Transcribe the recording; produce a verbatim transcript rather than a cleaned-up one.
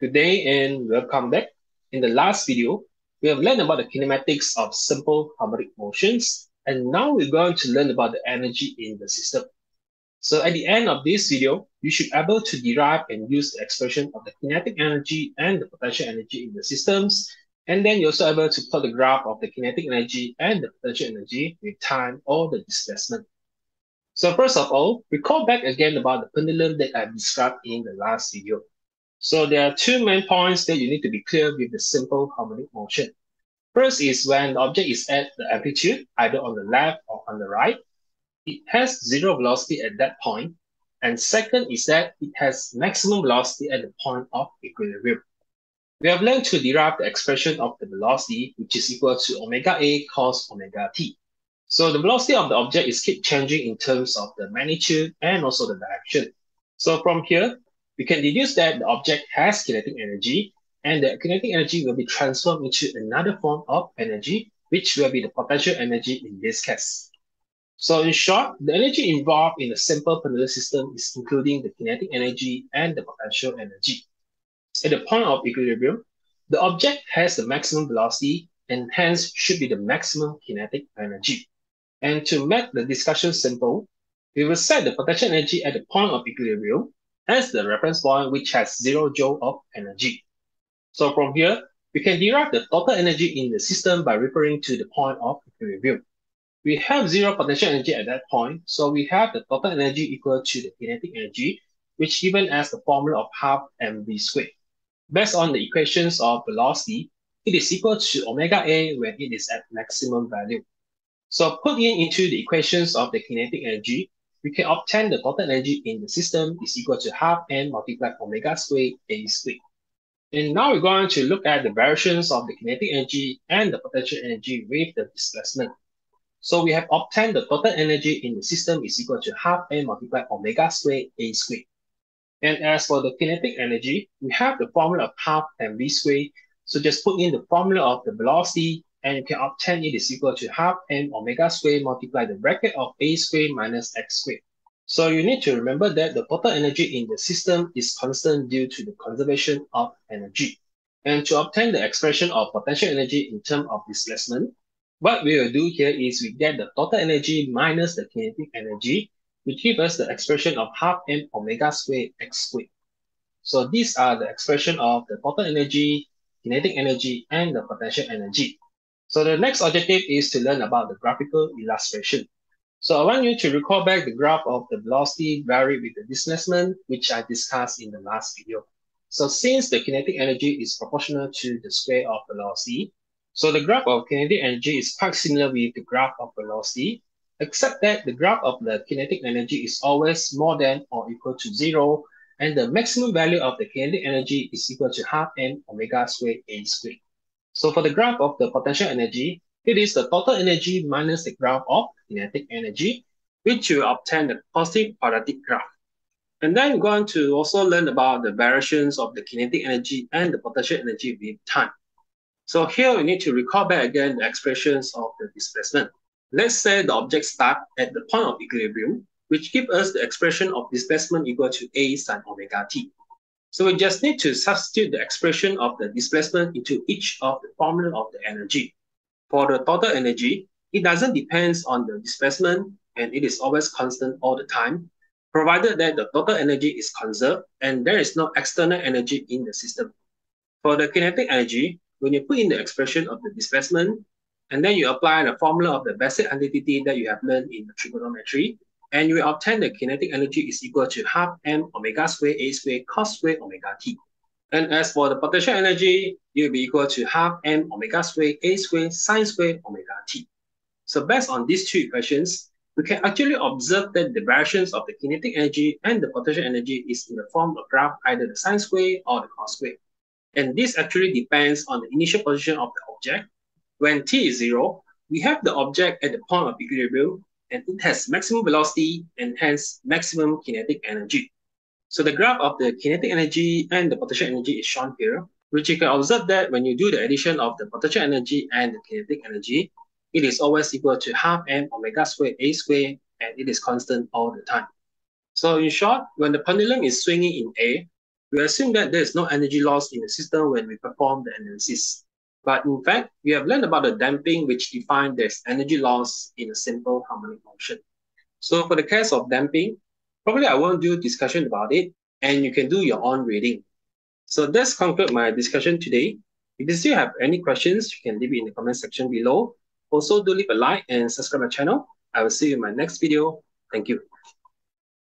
Today in Welcome Back, in the last video, we have learned about the kinematics of simple harmonic motions, and now we're going to learn about the energy in the system. So at the end of this video, you should be able to derive and use the expression of the kinetic energy and the potential energy in the systems, and then you're also able to plot the graph of the kinetic energy and the potential energy with time or the displacement. So first of all, recall back again about the pendulum that I described in the last video. So there are two main points that you need to be clear with the simple harmonic motion. First is when the object is at the amplitude, either on the left or on the right, it has zero velocity at that point. And second is that it has maximum velocity at the point of equilibrium. We have learned to derive the expression of the velocity, which is equal to omega A cos omega t. So the velocity of the object is keep changing in terms of the magnitude and also the direction. So from here, we can deduce that the object has kinetic energy, and the kinetic energy will be transformed into another form of energy, which will be the potential energy in this case. So in short, the energy involved in a simple pendulum system is including the kinetic energy and the potential energy. At the point of equilibrium, the object has the maximum velocity and hence should be the maximum kinetic energy. And to make the discussion simple, we will set the potential energy at the point of equilibrium as the reference point, which has zero joule of energy. So from here, we can derive the total energy in the system by referring to the point of equilibrium. We have zero potential energy at that point, so we have the total energy equal to the kinetic energy, which given as the formula of half mv squared. Based on the equations of velocity, it is equal to omega A when it is at maximum value. So put in into the equations of the kinetic energy, we can obtain the total energy in the system is equal to half n multiplied omega squared A squared. And now we're going to look at the variations of the kinetic energy and the potential energy with the displacement. So we have obtained the total energy in the system is equal to half n multiplied omega squared A squared. And as for the kinetic energy, we have the formula of half mv squared. So just put in the formula of the velocity, and you can obtain it is equal to half m omega squared multiplied the bracket of a squared minus x squared. So you need to remember that the total energy in the system is constant due to the conservation of energy. And to obtain the expression of potential energy in terms of displacement, what we will do here is we get the total energy minus the kinetic energy, which gives us the expression of half m omega squared x squared. So these are the expression of the total energy, kinetic energy, and the potential energy. So the next objective is to learn about the graphical illustration. So I want you to recall back the graph of the velocity varied with the displacement, which I discussed in the last video. So since the kinetic energy is proportional to the square of velocity, so the graph of kinetic energy is quite similar with the graph of velocity, except that the graph of the kinetic energy is always more than or equal to zero, and the maximum value of the kinetic energy is equal to half m omega squared A squared. So for the graph of the potential energy, it is the total energy minus the graph of kinetic energy, which you obtain the positive quadratic graph. And then we're going to also learn about the variations of the kinetic energy and the potential energy with time. So here we need to recall back again the expressions of the displacement. Let's say the object starts at the point of equilibrium, which gives us the expression of displacement equal to a sine omega t. So we just need to substitute the expression of the displacement into each of the formula of the energy. For the total energy, it doesn't depend on the displacement, and it is always constant all the time, provided that the total energy is conserved and there is no external energy in the system. For the kinetic energy, when you put in the expression of the displacement, and then you apply the formula of the basic identity that you have learned in the trigonometry, and you will obtain the kinetic energy is equal to half m omega squared a squared cos squared omega t. And as for the potential energy, it will be equal to half m omega squared a squared sine squared omega t. So based on these two equations, we can actually observe that the variations of the kinetic energy and the potential energy is in the form of graph either the sine squared or the cos squared. And this actually depends on the initial position of the object. When t is zero, we have the object at the point of equilibrium, and it has maximum velocity and hence maximum kinetic energy. So the graph of the kinetic energy and the potential energy is shown here, which you can observe that when you do the addition of the potential energy and the kinetic energy, it is always equal to half m omega squared a squared, and it is constant all the time. So in short, when the pendulum is swinging in A, we assume that there is no energy loss in the system when we perform the analysis. But in fact, we have learned about the damping, which defines there's energy loss in a simple harmonic motion. So for the case of damping, probably I won't do a discussion about it, and you can do your own reading. So that's conclude my discussion today. If you still have any questions, you can leave it in the comment section below. Also, do leave a like and subscribe my channel. I will see you in my next video. Thank you.